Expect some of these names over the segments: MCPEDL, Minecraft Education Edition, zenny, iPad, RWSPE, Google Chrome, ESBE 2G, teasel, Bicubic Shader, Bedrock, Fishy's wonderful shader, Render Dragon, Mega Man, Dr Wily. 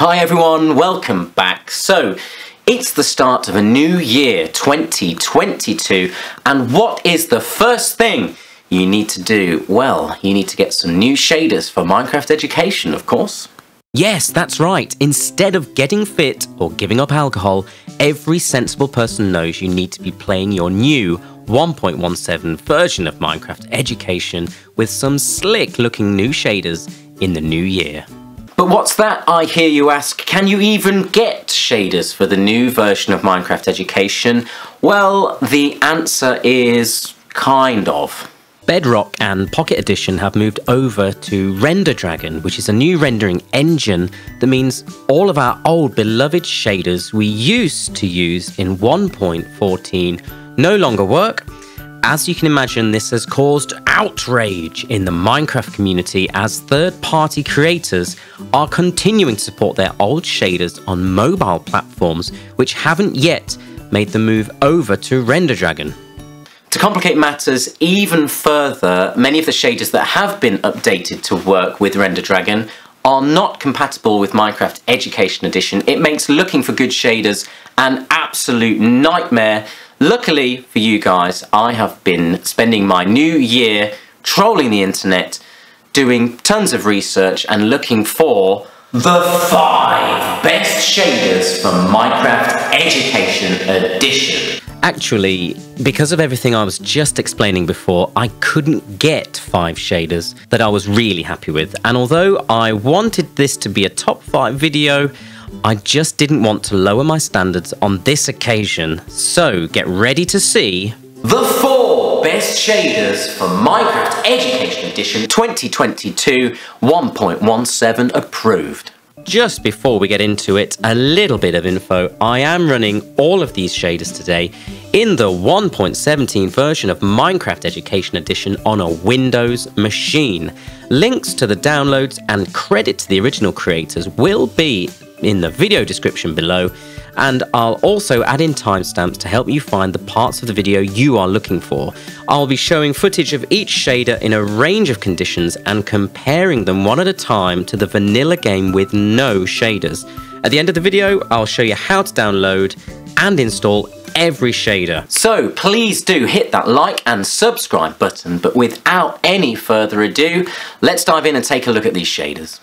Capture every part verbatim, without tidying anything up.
Hi everyone, welcome back. So, it's the start of a new year, twenty twenty-two, and what is the first thing you need to do? Well, you need to get some new shaders for Minecraft Education, of course. Yes, that's right. Instead of getting fit or giving up alcohol, every sensible person knows you need to be playing your new one point one seven version of Minecraft Education with some slick-looking new shaders in the new year. But what's that, I hear you ask? Can you even get shaders for the new version of Minecraft Education? Well, the answer is kind of. Bedrock and Pocket Edition have moved over to Render Dragon, which is a new rendering engine that means all of our old beloved shaders we used to use in one point fourteen no longer work. As you can imagine, this has caused outrage in the Minecraft community as third-party creators are continuing to support their old shaders on mobile platforms which haven't yet made the move over to Render Dragon. To complicate matters even further, many of the shaders that have been updated to work with Render Dragon are not compatible with Minecraft Education Edition. It makes looking for good shaders an absolute nightmare. Luckily for you guys, I have been spending my new year trolling the internet, doing tons of research and looking for the five best shaders for Minecraft Education Edition. Actually, because of everything I was just explaining before, I couldn't get five shaders that I was really happy with. And although I wanted this to be a top five video, I just didn't want to lower my standards on this occasion. So get ready to see the four best shaders for Minecraft Education Edition twenty twenty-two one point one seven approved. Just before we get into it, a little bit of info. I am running all of these shaders today in the one point seventeen version of Minecraft Education Edition on a Windows machine. Links to the downloads and credit to the original creators will be in the video description below, and I'll also add in timestamps to help you find the parts of the video you are looking for. I'll be showing footage of each shader in a range of conditions and comparing them one at a time to the vanilla game with no shaders. At the end of the video, I'll show you how to download and install every shader. So please do hit that like and subscribe button, but without any further ado, let's dive in and take a look at these shaders.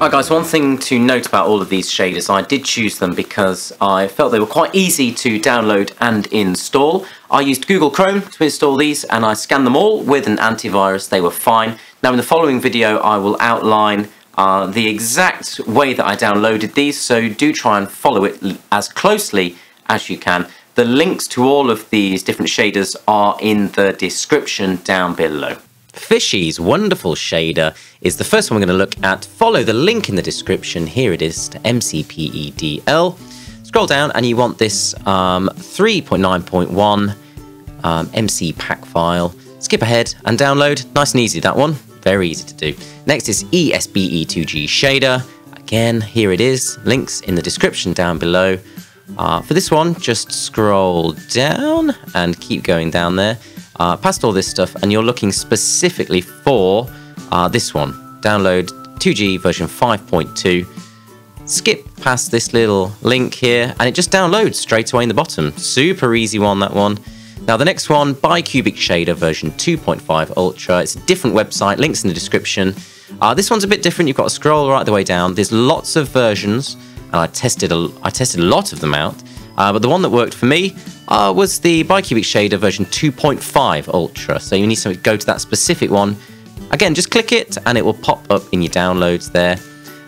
Alright guys, one thing to note about all of these shaders, I did choose them because I felt they were quite easy to download and install. I used Google Chrome to install these and I scanned them all with an antivirus, they were fine. Now in the following video I will outline uh, the exact way that I downloaded these, so do try and follow it as closely as you can. The links to all of these different shaders are in the description down below. Fishy's Wonderful Shader is the first one we're going to look at. Follow the link in the description, here it is, to M C P E D L. Scroll down and you want this um, three point nine point one um, M C pack file. Skip ahead and download, nice and easy that one, very easy to do. Next is E S B E two G Shader, again here it is, links in the description down below. Uh, for this one just scroll down and keep going down there. Uh, past all this stuff and you're looking specifically for uh, this one. Download two G version five point two. Skip past this little link here and it just downloads straight away in the bottom. Super easy one, that one. Now the next one, Bicubic Shader version two point five Ultra. It's a different website, links in the description. Uh, this one's a bit different, you've got to scroll right the way down. There's lots of versions and I tested a, I tested a lot of them out. Uh, but the one that worked for me uh, was the Bicubic Shader version two point five Ultra. So you need to go to that specific one. Again, just click it and it will pop up in your downloads there.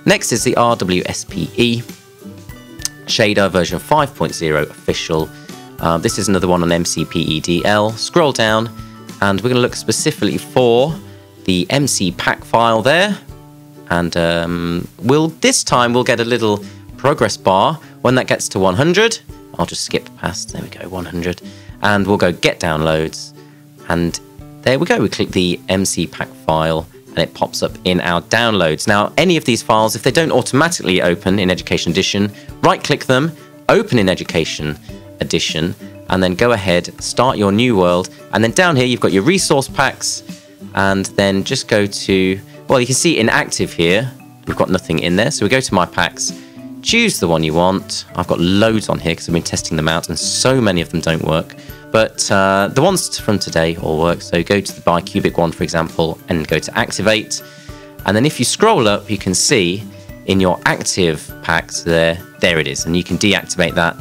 Next is the R W S P E Shader version five point oh Official. Uh, this is another one on M C P E D L. Scroll down and we're going to look specifically for the M C pack file there. And um, we'll this time we'll get a little progress bar. When that gets to one hundred, I'll just skip past, there we go, one hundred, and we'll go get downloads, and there we go, we click the M C pack file and it pops up in our downloads. Now any of these files, if they don't automatically open in Education Edition, right click them, open in Education Edition, and then go ahead, start your new world, and then down here you've got your resource packs, and then just go to, well you can see inactive here, we've got nothing in there, so we go to my packs, choose the one you want. I've got loads on here because I've been testing them out and so many of them don't work, but uh, the ones from today all work, so go to the Bicubic one for example and go to activate, and then if you scroll up you can see in your active packs there there it is, and you can deactivate that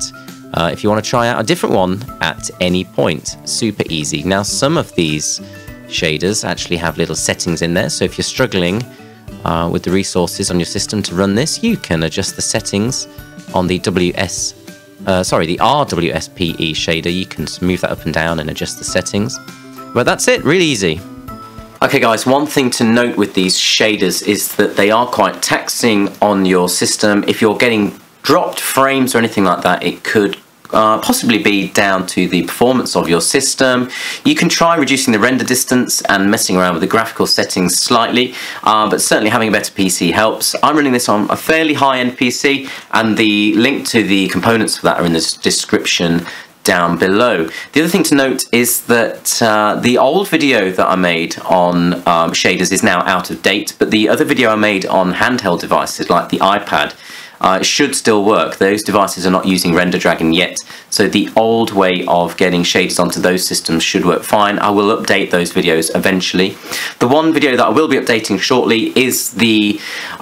uh, if you want to try out a different one at any point. Super easy. Now some of these shaders actually have little settings in there, so if you're struggling Uh, with the resources on your system to run this, you can adjust the settings on the WS, uh, sorry, the R W S P E shader. You can move that up and down and adjust the settings. But that's it, really easy. Okay guys, one thing to note with these shaders is that they are quite taxing on your system. If you're getting dropped frames or anything like that, it could Uh, possibly be down to the performance of your system. You can try reducing the render distance and messing around with the graphical settings slightly, uh, but certainly having a better P C helps. I'm running this on a fairly high-end P C, and the link to the components for that are in the description down below. The other thing to note is that uh, the old video that I made on um, shaders is now out of date, but the other video I made on handheld devices like the iPad Uh, it should still work. Those devices are not using Render Dragon yet, so the old way of getting shaders onto those systems should work fine. I will update those videos eventually. The one video that I will be updating shortly is the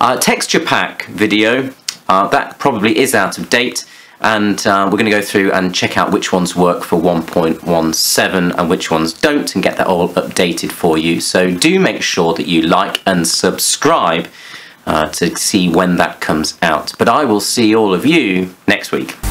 uh, texture pack video. Uh, that probably is out of date, and uh, we're going to go through and check out which ones work for one point one seven and which ones don't, and get that all updated for you. So do make sure that you like and subscribe Uh, to see when that comes out. But I will see all of you next week.